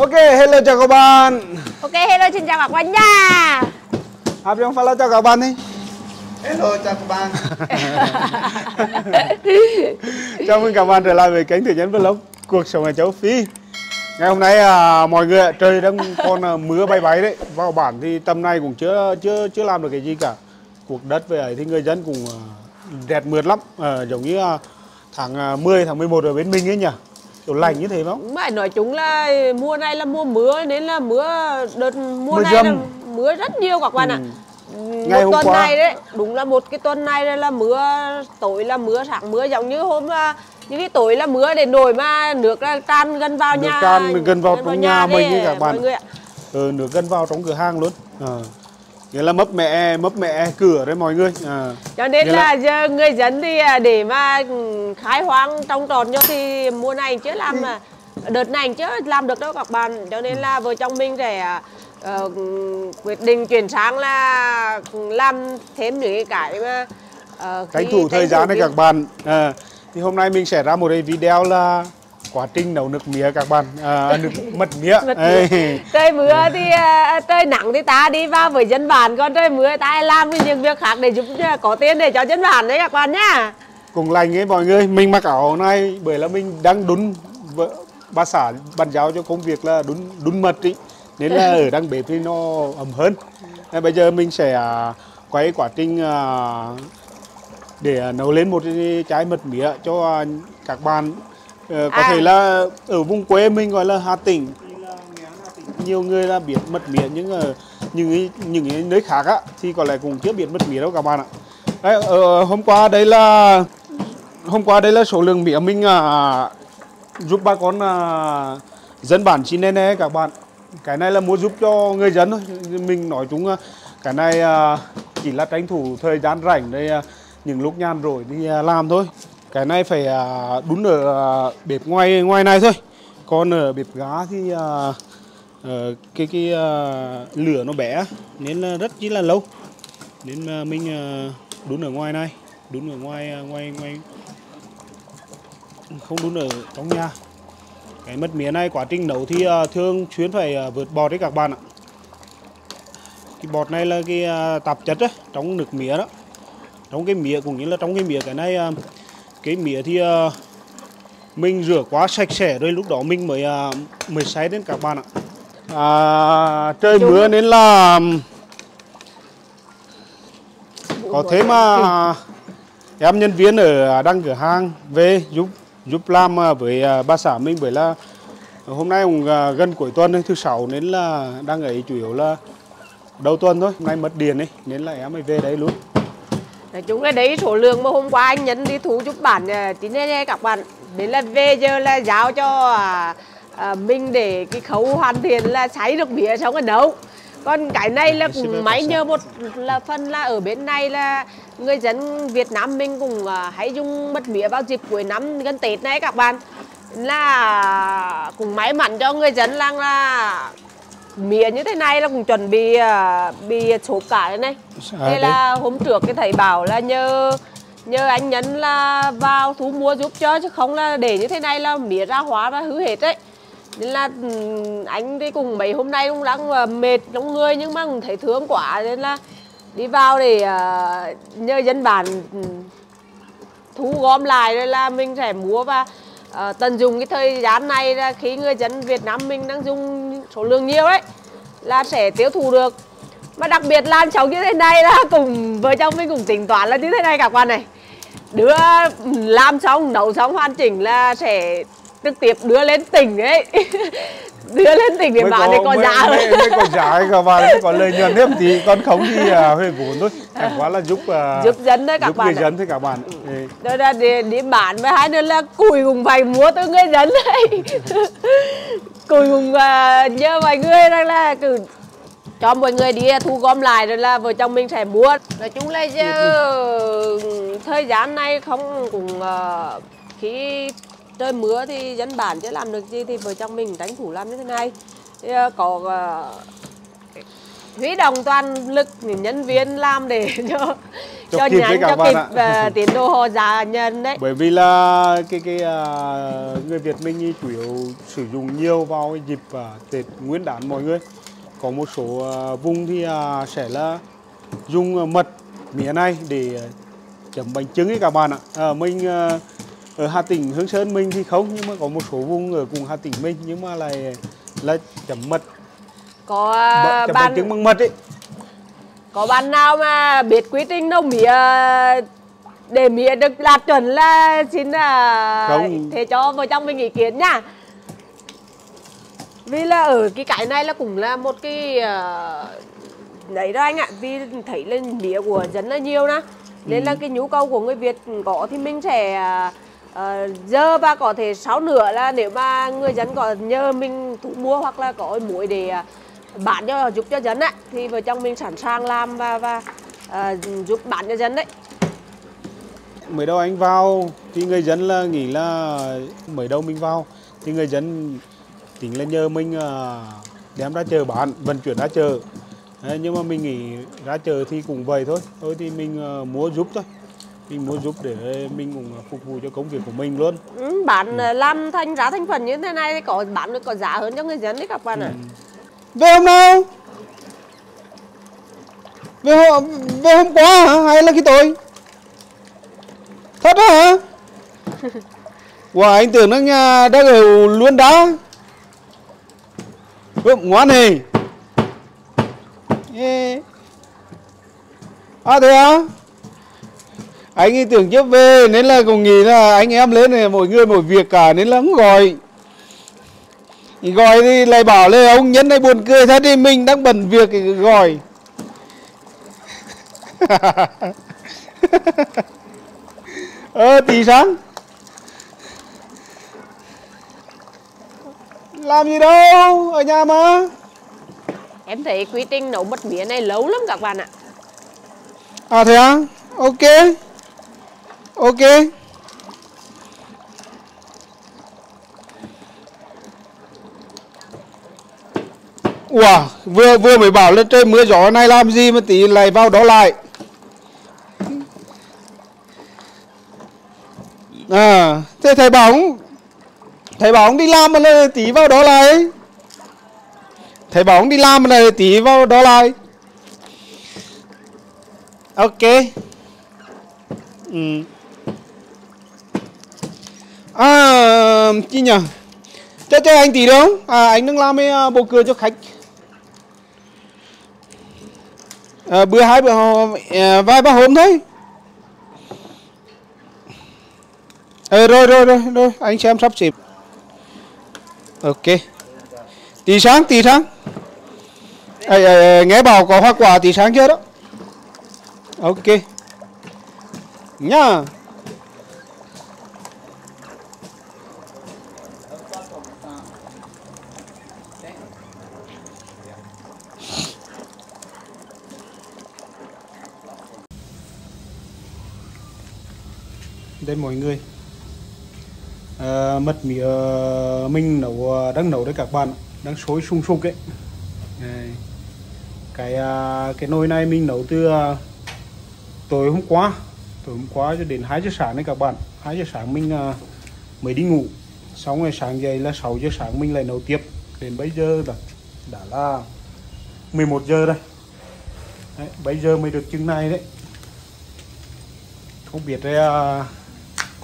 Ok, hello chào các bạn. Ok, hello xin chào các bạn nha. Abang Fala chào các bạn đi. Hello chào các bạn. Chào mừng các bạn trở lại với kênh Thế Nhân Vlog, cuộc sống ở châu Phi. Ngày hôm nay mọi người trời đang còn mưa bay bay đấy. Vào bản thì tầm này cũng chưa làm được cái gì cả. Cuộc đất về ấy thì người dân cũng đẹp mượt lắm, giống như tháng 10, tháng 11 ở bên mình ấy nhỉ. Kiểu lành như thế không? Mà nói chúng là mùa này là mùa mưa, nên là mùa này là mưa rất nhiều các bạn ạ. Ngày hôm qua này đấy, đúng là một cái tuần này là mưa, tối là mưa, sáng mưa, giống như hôm những cái tối là mưa để nổi mà nước là tràn gần vào nước nhà, tràn gần vào trong nhà mình ấy các bạn. Nước gần vào trong cửa hàng luôn. Nghĩa là mấp mẹ cửa đấy mọi người. Cho nên là người dân thì để mà khai hoang trồng trọt nhau thì mùa này chưa làm, đợt này chưa làm được đâu các bạn. Cho nên là vợ chồng mình sẽ quyết định chuyển sang là làm thêm những cái mà tranh thủ thời gian này các bạn. Thì hôm nay mình sẽ ra một cái video là quá trình nấu nước mía các bạn, nước mật mía. Trời mưa thì trời nắng thì ta đi vào với dân bản, còn trời mưa ta làm những việc khác để giúp có tiền để cho dân bản đấy các bạn nhá. Cùng lành ấy mọi người, mình mặc áo này bởi là mình đang đun, bà xã bàn giao cho công việc là đun mật ý, nên là ở đang bếp thì nó ẩm hơn. Nên bây giờ mình sẽ quay quá trình để nấu lên một trái mật mía cho các bạn. Có thể là ở vùng quê mình gọi là Hà Tĩnh, nhiều người là biết mật mía, nhưng những nơi khác á, thì có lẽ cũng chưa biết mật mía đâu các bạn ạ. Đấy, hôm qua đây là số lượng mía mình giúp bà con dân bản xin nè các bạn. Cái này là muốn giúp cho người dân thôi, mình nói chúng cái này chỉ là tranh thủ thời gian rảnh đây, những lúc nhàn rỗi đi làm thôi. Cái này phải đun ở bếp ngoài này thôi. Còn ở bếp gá thì cái lửa nó bé nên rất chỉ là lâu. Nên mình đun ở ngoài này, đun ở ngoài không đun ở trong nhà. Cái mật mía này quá trình nấu thì thường xuyên phải vớt bọt đấy các bạn ạ. Cái bọt này là cái tạp chất ấy, trong nước mía đó. Trong cái mía cũng như là trong cái mía cái này, cái mía thì mình rửa quá sạch sẽ rồi lúc đó mình mới xay đến các bạn ạ. Trời mưa nên là có thế mà em nhân viên ở đăng cửa hàng về giúp làm với bà xã mình, bởi là hôm nay cũng gần cuối tuần thứ sáu nên là đang ấy chủ yếu là đầu tuần thôi. Hôm nay mất điện ấy nên là em mới về đấy luôn. Nói chung là đấy số lượng mà hôm qua anh Nhân đi thu giúp bản chính đây các bạn. Đến là về giờ là giao cho mình để cái khấu hoàn thiện là xáy được mía xong rồi nấu. Còn cái này là cũng máy nhờ một là phần là ở bên này là người dân Việt Nam mình cũng hãy dùng mật mía vào dịp cuối năm gần Tết này các bạn. Là cũng may mắn cho người dân là mía như thế này là cũng chuẩn bị xốp cả này. Thế là hôm trước cái thầy bảo là nhờ anh Nhân là vào thu mua giúp cho, chứ không là để như thế này là mía ra hóa và hư hết đấy. Nên là anh đi cùng mấy hôm nay cũng đang mệt trong người nhưng mà cũng thấy thương quá, nên là đi vào để nhờ dân bản thu gom lại, nên là mình sẽ mua và tận dụng cái thời gian này là khi người dân Việt Nam mình đang dùng số lượng nhiều đấy là sẽ tiêu thụ được. Mà đặc biệt là trồng như thế này là cùng vợ chồng mình cũng tính toán là như thế này các bạn này. Đưa làm xong, nấu xong hoàn chỉnh là sẽ trực tiếp đưa lên tỉnh đấy. Đưa lên tỉnh để bán để có giá thôi. Mới có giá các bạn, mới có lợi nhuận thêm tí, còn không thì hơi vốn thôi. Chẳng quá là giúp dân đấy các bạn. Giúp người dân thôi các bạn. Đó là đi bán với hai nữa là củi cùng phải mua từ người dân đấy. Củi cùng nhớ vài người rằng là cứ cho mọi người đi thu gom lại rồi là vợ chồng mình sẽ mua. Nói chung là thời gian này không cũng khi trời mưa thì dân bản chứ làm được gì thì vợ chồng mình tranh thủ làm như thế này. Thì có huy động toàn lực những nhân viên làm để cho nhánh cho kịp tiến độ họ giá nhân đấy. Bởi vì là người Việt mình chủ yếu sử dụng nhiều vào dịp Tết Nguyên Đán mọi người. Có một số vùng thì sẽ là dùng mật mía này để chấm bánh trứng ấy các bạn ạ. Mình ở Hà Tĩnh Hương Sơn mình thì không, nhưng mà có một số vùng ở cùng Hà Tĩnh mình nhưng mà là chấm mật. Có bạn chứng bằng mật ấy. Có bạn nào mà biết quy trình nấu mía để mía được đạt chuẩn là xin là thế cho vào trong mình ý kiến nha. Vì là ở cái này là cũng là một cái đấy đó anh ạ, vì thấy lên mía của dân là nhiều đó. Nên là cái nhu cầu của người Việt có thì mình sẽ giờ và có thể sáu nửa là nếu mà người dân có nhờ mình thu mua hoặc là có muối để bán cho giúp cho dân ấy, thì vợ chồng mình sẵn sàng làm và giúp bán cho dân đấy. Mới đầu anh vào thì người dân là nghĩ là mới đầu mình vào thì người dân tính là nhờ mình đem ra chợ bán, vận chuyển ra chợ. Đấy, nhưng mà mình nghĩ ra chợ thì cũng vậy thôi, thôi thì mình mua giúp thôi. Mình mua giúp để mình cũng phục vụ cho công việc của mình luôn. Bạn làm thành giá thành phần như thế này thì có bán được có giá hơn cho người dân đấy các bạn ạ. Về hôm nào? Về hôm qua hả? Hay là cái tối? Thật đó hả? Wow, anh tưởng nó nhà đã đều luôn đá. Ngoan hề. À thế hả? Anh ấy tưởng trước về nên là cùng nghĩ là anh em lên này mọi người mọi việc cả nên là không gọi. Gọi thì lại bảo là ông Nhân này buồn cười thế thì mình đang bận việc thì gọi. Tí sáng. Làm gì đâu, ở nhà mà. Em thấy quy trình nấu mật mía này lâu lắm các bạn ạ. À thế á? Ok. Ok. Wow, vừa mới bảo lên trời mưa gió này làm gì mà tí lại vào đó lại. À, thế thầy bảo đi làm mà lại tí vào đó lại. Thầy bảo đi làm mà lại tí vào đó lại. Ok. À, chi nhỉ? Cho anh tí đâu? À, anh đang làm cái bầu cười cho khách. À, vài ba hôm thôi. À, rồi, anh xem sắp xếp. Ok. Tí sáng. Nghe bảo có hoa quả tí sáng chưa đó. Ok. Nha. Đây mọi người, mật mía mình đang nấu đấy các bạn, đang sôi sung sục ấy. Cái nồi này mình nấu từ tối hôm qua cho đến 2 giờ sáng đấy các bạn. 2 giờ sáng mình mới đi ngủ, xong rồi sáng dậy là 6 giờ sáng mình lại nấu tiếp. Đến bây giờ đã là 11 giờ đây đấy, bây giờ mới được chừng này đấy. Không biết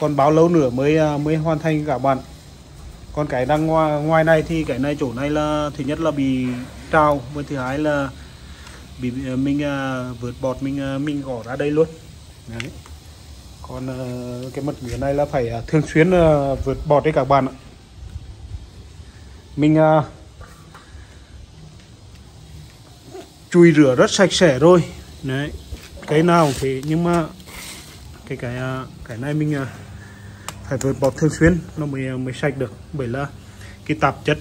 còn bao lâu nữa mới hoàn thành các bạn. Còn cái đang ngoài này thì cái này chỗ này là thứ nhất là bị trào, với thứ hai là bị mình vớt bọt mình gõ ra đây luôn. Đấy. Còn cái mật mía này là phải thường xuyên vớt bọt đấy các bạn ạ. Mình chùi rửa rất sạch sẽ rồi. Đấy. Cái nào thì nhưng mà cái này mình phải vớt bọt thường xuyên nó mới sạch được, bởi là cái tạp chất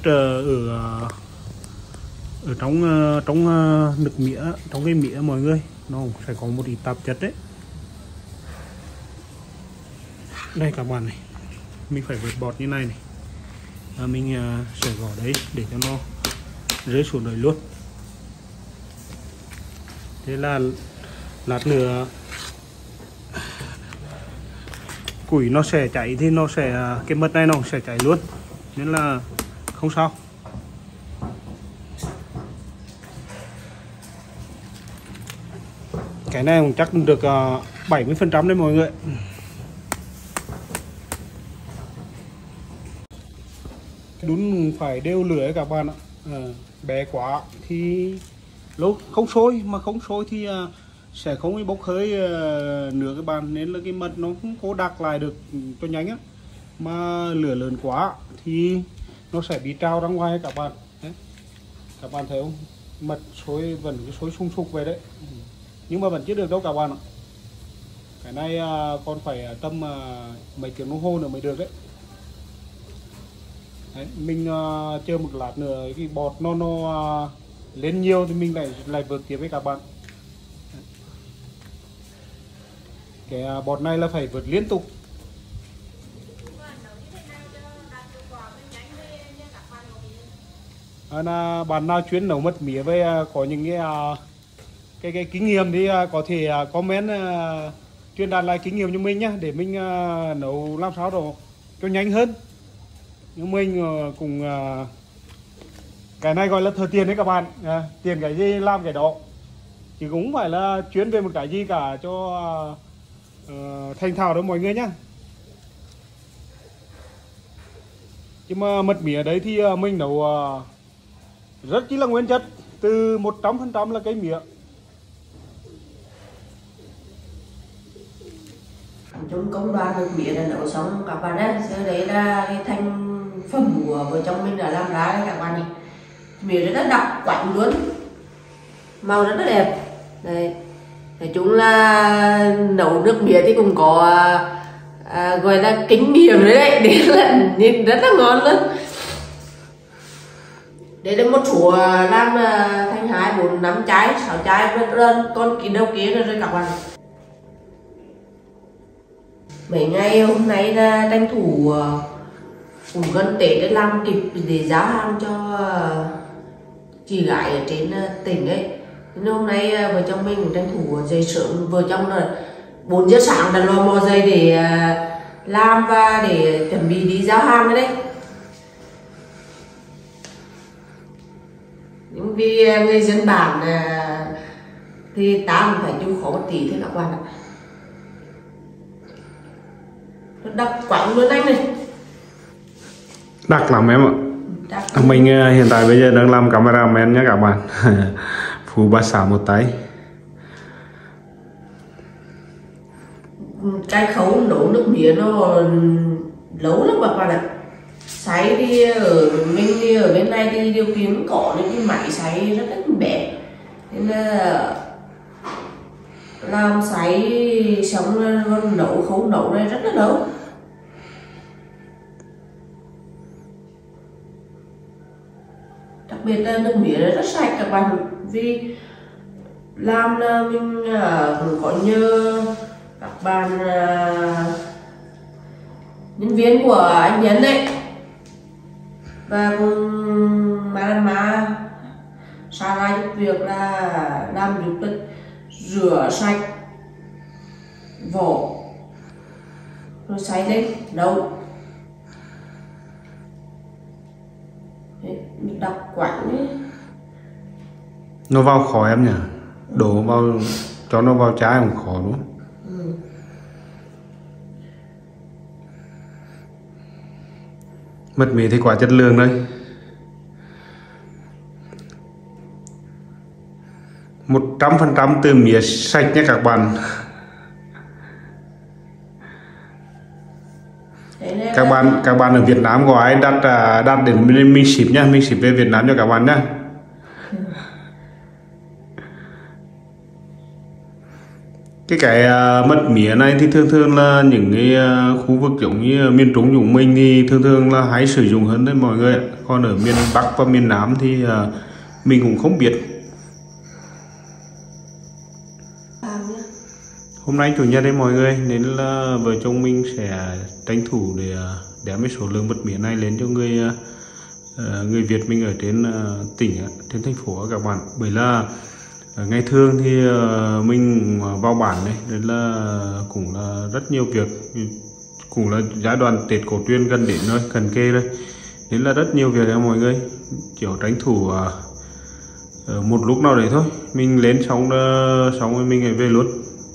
ở trong nước mía, trong cái mía mọi người, nó sẽ có một ít tạp chất đấy. Đây các bạn này, mình phải vớt bọt như này này, mình sẽ gõ đấy để cho nó rơi xuống đời luôn. Thế là lát nữa củi nó sẽ cháy thì nó sẽ, cái mật này nó sẽ cháy luôn, nên là không sao. Cái này cũng chắc được 70% đấy mọi người. Đun phải đều lửa các bạn ạ. Bé quá thì lúc không sôi, mà không sôi thì sẽ không bốc hơi nữa các bạn, nên là cái mật nó cũng cố đặc lại được cho nhanh á. Mà lửa lớn quá thì nó sẽ bị trao ra ngoài các bạn. Đấy. Các bạn thấy không? Mật sôi vẫn cái sôi sung sục về đấy. Nhưng mà vẫn chưa được đâu các bạn ạ. Cái này còn phải tầm mấy tiếng đồng hồ nữa mới được đấy. Đấy, mình chờ một lát nữa cái bọt nó lên nhiều thì mình lại vượt tiếp với các bạn. Đấy. Cái bọt này là phải vượt liên tục. À, bạn nào chuyên nấu mật mía với có những cái kinh nghiệm thì có thể comment truyền đạt lại kinh nghiệm cho mình nhé, để mình nấu làm sao đó cho nhanh hơn. Nhưng mình cùng cái này gọi là thừa tiền đấy các bạn, tiền cái gì làm cái đó, chứ cũng phải là chuyên về một cái gì cả cho thành thạo đó mọi người nhé. Nhưng mà mật mía đấy thì mình nấu rất chỉ là nguyên chất, từ 100% là cây mía. Chúng công đoàn mật mía là nấu xong các bạn đấy, sau đấy là cái thành phẩm của vợ chồng mình đã làm ra đấy các bạn này. Mía rất là đặc quạnh luôn, màu rất là đẹp. Đấy. Nói chung là nấu nước mía thì cũng có gọi là kinh nghiệm đấy đấy, để là nhìn rất là ngon luôn. Đấy là một số làm thành 2, 4, 5 trái, 6 trái con ký đầu kia rồi các bạn. Mấy ngày hôm nay là tranh thủ cũng gần Tết để làm kịp để giao hàng cho chị gái ở trên tỉnh ấy. Nên hôm nay vợ chồng mình cũng tranh thủ dậy sớm, vợ chồng là 4 giờ sáng đã lò mò dậy để làm và để chuẩn bị đi giao hàng đấy. Nhưng vì người dân bản thì ta cũng phải chịu khó một tí thôi các bạn ạ. Đặc quạnh luôn anh này. Đặc lắm em ạ. Mình hiện tại bây giờ đang làm cameraman nhé các bạn. Phụ bà xã một tay. Cái khấu nấu nước mía nó lâu lắm các bạn ạ. Sấy thì ở mình thì ở bên này thì điều kiện có những cái máy sấy rất là bé, nên là làm sấy sống nấu khấu nấu này rất là lâu. Đặc biệt là nước mía rất sạch các bạn, vì làm là mình cũng có nhờ các bạn nhân viên của anh Nhân đấy và cùng má xa ra giúp việc là làm giúp được rửa sạch vỏ rồi sấy lên nấu. Đặc quạnh ấy. Nó vào khó em nhỉ, đổ vào cho nó vào trái cũng khó đúng không? Mật mía thì quả chất lượng đấy. Một 100% từ mía sạch nhé các bạn. Các bạn ở Việt Nam có ai đặt đến mình ship nhá, mình ship về Việt Nam cho các bạn nhá. Cái mật mía này thì thường thường là những cái khu vực giống như miền Trung chúng mình thì thường thường là hay sử dụng hơn đấy mọi người. Còn ở miền Bắc và miền Nam thì mình cũng không biết. Hôm nay chủ nhật đấy mọi người, nên là vợ chồng mình sẽ tranh thủ để đem cái số lượng mật mía này lên cho người Việt mình ở trên tỉnh, trên thành phố các bạn. Bởi là Ngày thường thì mình vào bản này nên là cũng là rất nhiều việc, cũng là giai đoạn Tết cổ truyền gần đến rồi, gần kề rồi, nên là rất nhiều việc mọi người, kiểu tránh thủ một lúc nào đấy thôi mình lên xong rồi mình lại về luôn,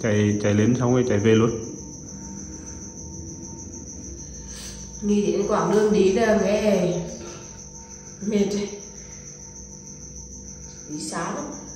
chạy lên xong rồi chạy về luôn. Nghĩ đến quãng đường đi là mệt, đi xa lắm.